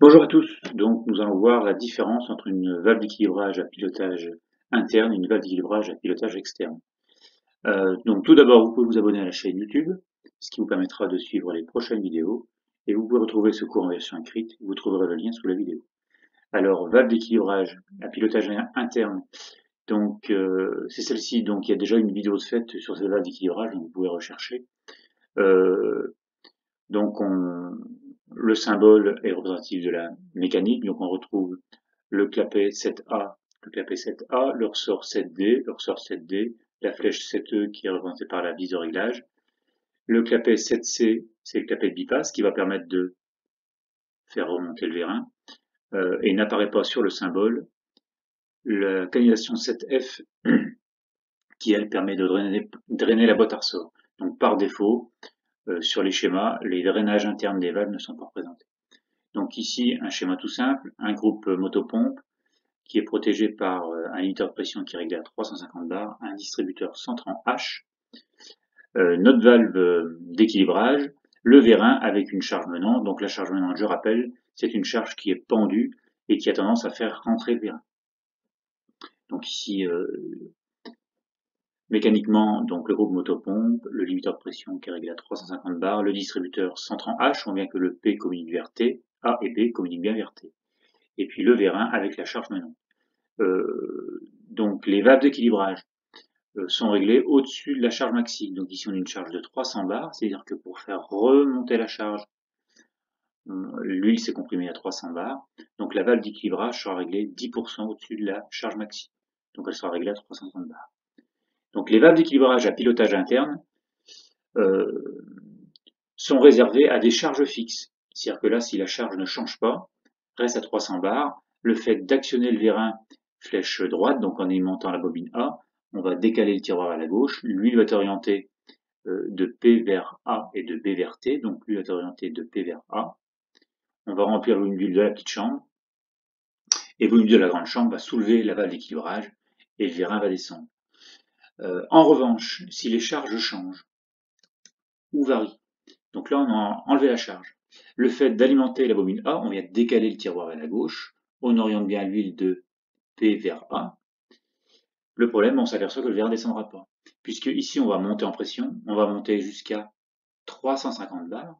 Bonjour à tous, donc nous allons voir la différence entre une valve d'équilibrage à pilotage interne et une valve d'équilibrage à pilotage externe. Donc tout d'abord, vous pouvez vous abonner à la chaîne YouTube, ce qui vous permettra de suivre les prochaines vidéos, et vous pouvez retrouver ce cours en version écrite, vous trouverez le lien sous la vidéo. Alors, valve d'équilibrage à pilotage interne, donc c'est celle-ci, donc il y a déjà une vidéo de faite sur cette valve d'équilibrage, donc vous pouvez rechercher. Le symbole est représentatif de la mécanique, donc on retrouve le clapet 7A, le ressort 7D, la flèche 7E qui est représentée par la vis de réglage. Le clapet 7C, c'est le clapet de bypass qui va permettre de faire remonter le vérin et n'apparaît pas sur le symbole. La canalisation 7F qui, elle, permet de drainer la boîte à ressort. Donc par défaut, sur les schémas, les drainages internes des valves ne sont pas représentés. Donc ici, un schéma tout simple, un groupe motopompe qui est protégé par un limiteur de pression qui est réglé à 350 bars, un distributeur 130 H, notre valve d'équilibrage, le vérin avec une charge menante. Donc la charge menante, je rappelle, c'est une charge qui est pendue et qui a tendance à faire rentrer le vérin. Donc ici, mécaniquement, donc le groupe motopompe, le limiteur de pression qui est réglé à 350 bars, le distributeur 130 H, on voit que le P communique vers T, A et B communiquent bien vers T. Et puis le vérin avec la charge menante. Donc les valves d'équilibrage sont réglées au-dessus de la charge maxi. Donc ici on a une charge de 300 bars, c'est-à-dire que pour faire remonter la charge, l'huile s'est comprimée à 300 bars. Donc la valve d'équilibrage sera réglée 10% au-dessus de la charge maxi. Donc elle sera réglée à 350 bars. Donc les valves d'équilibrage à pilotage interne sont réservées à des charges fixes. C'est-à-dire que là, si la charge ne change pas, reste à 300 bars, le fait d'actionner le vérin flèche droite, donc en aimantant la bobine A, on va décaler le tiroir à la gauche, l'huile va être orientée de P vers A et de B vers T, donc l'huile va être orientée de P vers A. On va remplir le volume d'huile de la petite chambre, et le volume de la grande chambre va soulever la valve d'équilibrage, et le vérin va descendre. En revanche, si les charges changent ou varient, donc là on a enlevé la charge, le fait d'alimenter la bobine A, on vient décaler le tiroir à la gauche, on oriente bien l'huile de P vers A, le problème on s'aperçoit que le vérin ne descendra pas, puisque ici on va monter en pression, on va monter jusqu'à 350 bars,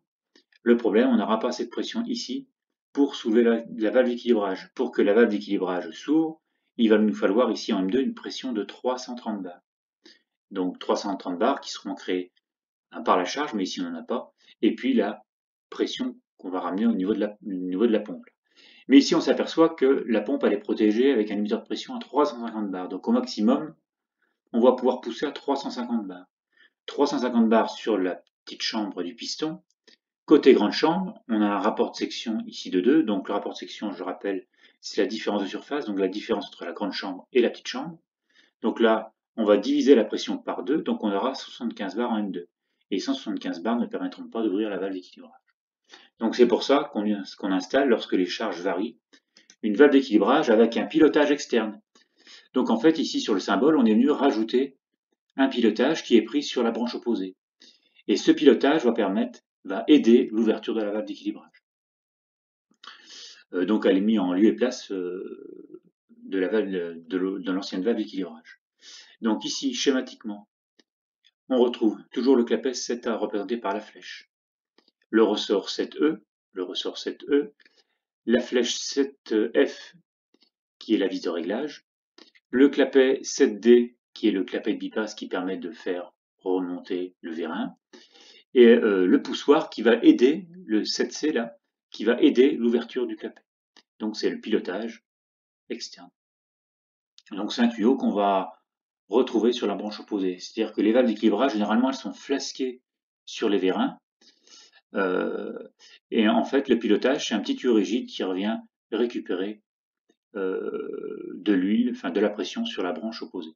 le problème on n'aura pas assez de pression ici pour soulever la valve d'équilibrage, pour que la valve d'équilibrage s'ouvre, il va nous falloir ici en M2 une pression de 330 bars. Donc 330 bars qui seront créés par la charge, mais ici on n'en a pas, et puis la pression qu'on va ramener au niveau de la pompe. Mais ici on s'aperçoit que la pompe elle est protégée avec un limiteur de pression à 350 bars, donc au maximum on va pouvoir pousser à 350 bars. 350 bars sur la petite chambre du piston. Côté grande chambre, on a un rapport de section ici de 2, donc le rapport de section, je rappelle, c'est la différence de surface, donc la différence entre la grande chambre et la petite chambre. Donc là, on va diviser la pression par 2, donc on aura 175 bars en M2. Et 175 bars ne permettront pas d'ouvrir la valve d'équilibrage. Donc c'est pour ça qu'on installe, lorsque les charges varient, une valve d'équilibrage avec un pilotage externe. Donc en fait, ici sur le symbole, on est venu rajouter un pilotage qui est pris sur la branche opposée. Et ce pilotage va aider l'ouverture de la valve d'équilibrage. Donc elle est mise en lieu et place de l'ancienne valve d'équilibrage. Donc ici, schématiquement, on retrouve toujours le clapet 7A représenté par la flèche, le ressort 7E, la flèche 7F qui est la vis de réglage, le clapet 7D qui est le clapet de bypass qui permet de faire remonter le vérin, et le poussoir qui va aider, le 7C là, qui va aider l'ouverture du clapet. Donc c'est le pilotage externe. Donc c'est un tuyau qu'on va retrouver sur la branche opposée. C'est-à-dire que les valves d'équilibrage, généralement, elles sont flasquées sur les vérins. Et en fait, le pilotage, c'est un petit tuyau rigide qui revient récupérer de la pression sur la branche opposée.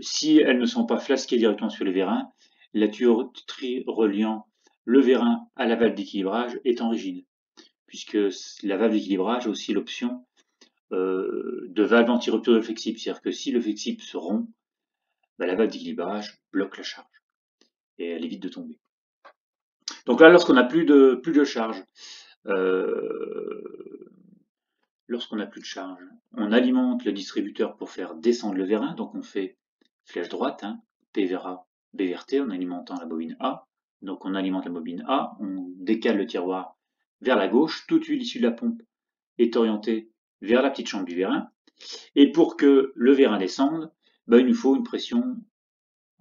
Si elles ne sont pas flasquées directement sur les vérins, la tuyauterie reliant le vérin à la valve d'équilibrage est en rigide, puisque la valve d'équilibrage a aussi l'option de valve anti-rupture de flexible, c'est-à-dire que si le flexible se rompt, la valve d'équilibrage bloque la charge et elle évite de tomber. Donc là, lorsqu'on n'a plus de charge, lorsqu'on n'a plus de charge, on alimente le distributeur pour faire descendre le vérin, donc on fait flèche droite, hein, P vers A, B vers T, en alimentant la bobine A. Donc on alimente la bobine A, on décale le tiroir vers la gauche, toute huile issue de la pompe est orientée vers la petite chambre du vérin. Et pour que le vérin descende, ben il nous faut une pression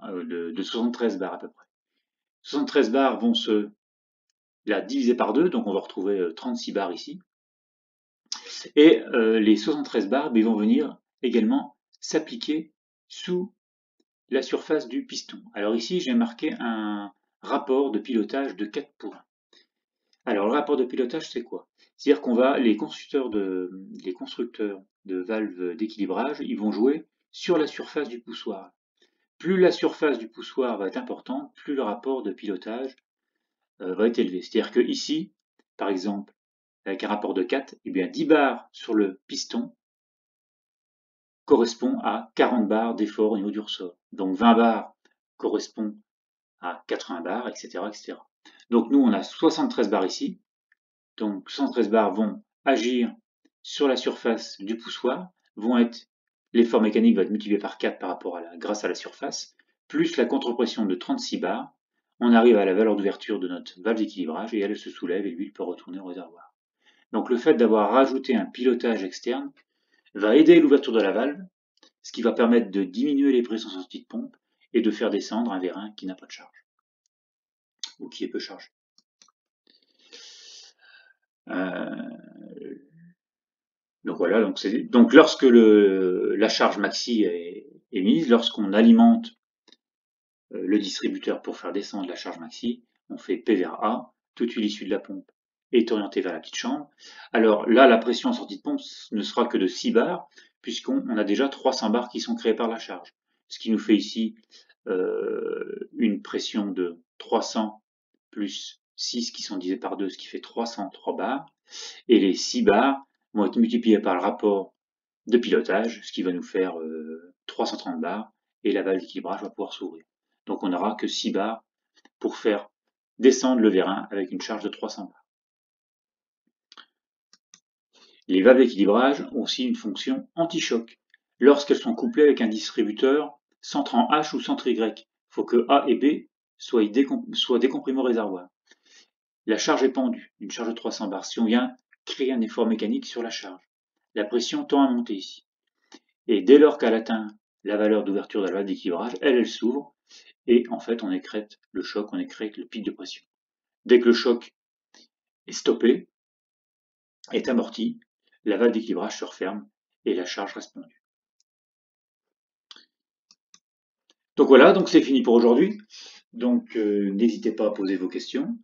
de 73 bars à peu près. 73 bars vont se la diviser par 2, donc on va retrouver 36 bars ici. Et les 73 bars ben, vont venir également s'appliquer sous la surface du piston. Alors ici, j'ai marqué un rapport de pilotage de 4:1. Alors le rapport de pilotage, c'est quoi? C'est-à-dire qu'on va, les constructeurs de valves d'équilibrage, ils vont jouer sur la surface du poussoir. Plus la surface du poussoir va être importante, plus le rapport de pilotage va être élevé. C'est-à-dire que ici, par exemple, avec un rapport de 4, eh bien 10 bars sur le piston correspond à 40 bars d'effort au niveau du ressort. Donc 20 bars correspond à 80 bars, etc., etc. Donc nous, on a 73 bars ici. Donc 113 bars vont agir sur la surface du poussoir, l'effort mécanique va être multiplié par 4 par rapport à grâce à la surface, plus la contrepression de 36 bars, on arrive à la valeur d'ouverture de notre valve d'équilibrage et elle se soulève et l'huile peut retourner au réservoir. Donc le fait d'avoir rajouté un pilotage externe va aider l'ouverture de la valve, ce qui va permettre de diminuer les pressions sorties de pompe et de faire descendre un vérin qui n'a pas de charge, ou qui est peu chargé. Donc voilà, donc lorsque la charge maxi est mise, lorsqu'on alimente le distributeur pour faire descendre la charge maxi, on fait P vers A, toute huile issue de la pompe est orientée vers la petite chambre. Alors là, la pression en sortie de pompe ne sera que de 6 bars, puisqu'on a déjà 300 bars qui sont créés par la charge. Ce qui nous fait ici une pression de 300 plus 6 qui sont divisés par 2, ce qui fait 303 bars. Et les 6 bars vont être multipliés par le rapport de pilotage, ce qui va nous faire 330 bars, et la valve d'équilibrage va pouvoir s'ouvrir. Donc on n'aura que 6 bars pour faire descendre le vérin avec une charge de 300 bars. Les valves d'équilibrage ont aussi une fonction anti-choc, lorsqu'elles sont couplées avec un distributeur centre en H ou centre Y. Il faut que A et B soient décomprimés au réservoir. La charge est pendue, une charge de 300 bars. Si on vient créer un effort mécanique sur la charge, la pression tend à monter ici. Et dès lors qu'elle atteint la valeur d'ouverture de la valve d'équilibrage, elle s'ouvre, et en fait on écrète le choc, on écrète le pic de pression. Dès que le choc est stoppé, est amorti, la valve d'équilibrage se referme et la charge reste pendue. Donc voilà, donc c'est fini pour aujourd'hui. Donc n'hésitez pas à poser vos questions.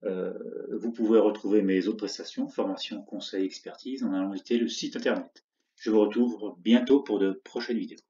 Vous pouvez retrouver mes autres prestations, formations, conseils, expertise, en allant visiter le site internet. Je vous retrouve bientôt pour de prochaines vidéos.